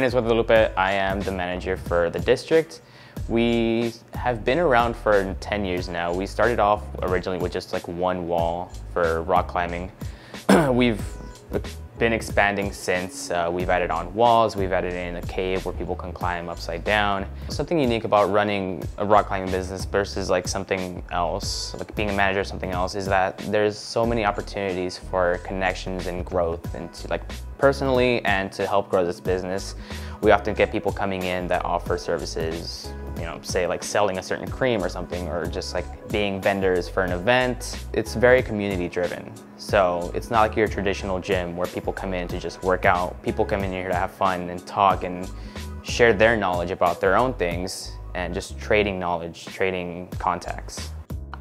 name is Guadalupe. I am the manager for the district. We have been around for 10 years now. We started off originally with just like one wall for rock climbing. We've been expanding since. We've added on walls, we've added in a cave where people can climb upside down. Something unique about running a rock climbing business versus like something else, like being a manager of something else, is that there's so many opportunities for connections and growth, and to like personally and to help grow this business. We often get people coming in that offer services, you know, say like selling a certain cream or something, or just like being vendors for an event. It's very community driven. So it's not like your traditional gym where people come in to just work out. People come in here to have fun and talk and share their knowledge about their own things, and just trading knowledge, trading contacts.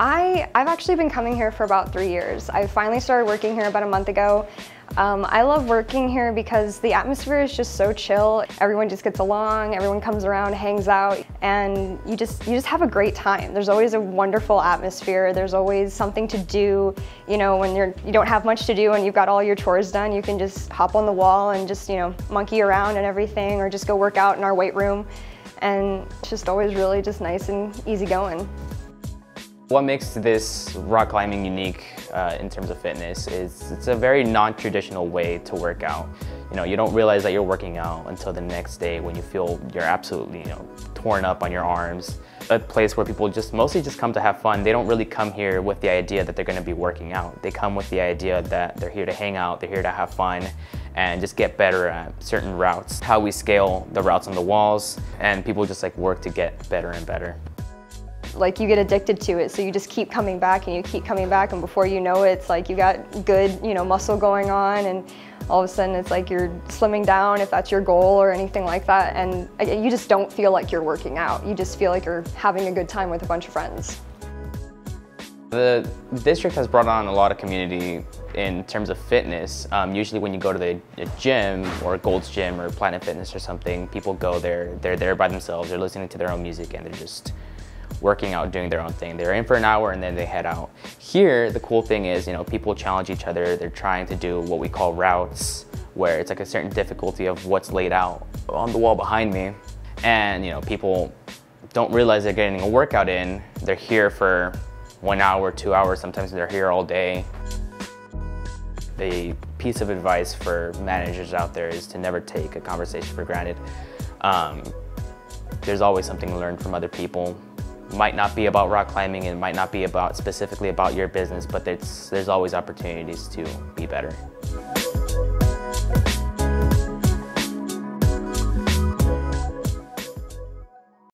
I've actually been coming here for about 3 years. I finally started working here about a month ago. I love working here because the atmosphere is just so chill. Everyone just gets along, everyone comes around, hangs out, and you just have a great time. There's always a wonderful atmosphere. There's always something to do. You know, when you don't have much to do and you've got all your chores done, you can just hop on the wall and just, you know, monkey around and everything, or just go work out in our weight room. And it's just always really just nice and easy going. What makes this rock climbing unique in terms of fitness is it's a very non-traditional way to work out. You know, you don't realize that you're working out until the next day when you feel you're absolutely, you know, torn up on your arms. A place where people just mostly just come to have fun. They don't really come here with the idea that they're going to be working out. They come with the idea that they're here to hang out, they're here to have fun, and just get better at certain routes. How we scale the routes on the walls, and people just like work to get better and better. Like, you get addicted to it, so you just keep coming back and you keep coming back, and before you know it, it's like you got good, you know, muscle going on, and all of a sudden it's like you're slimming down, if that's your goal or anything like that, and you just don't feel like you're working out. You just feel like you're having a good time with a bunch of friends. The district has brought on a lot of community in terms of fitness. Usually when you go to the gym, or Gold's Gym or Planet Fitness or something, people go there, they're there by themselves, they're listening to their own music, and they're just working out, doing their own thing. They're in for an hour and then they head out. Here, the cool thing is, you know, people challenge each other. They're trying to do what we call routes, where it's like a certain difficulty of what's laid out on the wall behind me. And, you know, people don't realize they're getting a workout in. They're here for 1 hour, 2 hours. Sometimes they're here all day. The piece of advice for managers out there is to never take a conversation for granted. There's always something to learn from other people. Might not be about rock climbing, and might not be about specifically about your business, but there's always opportunities to be better.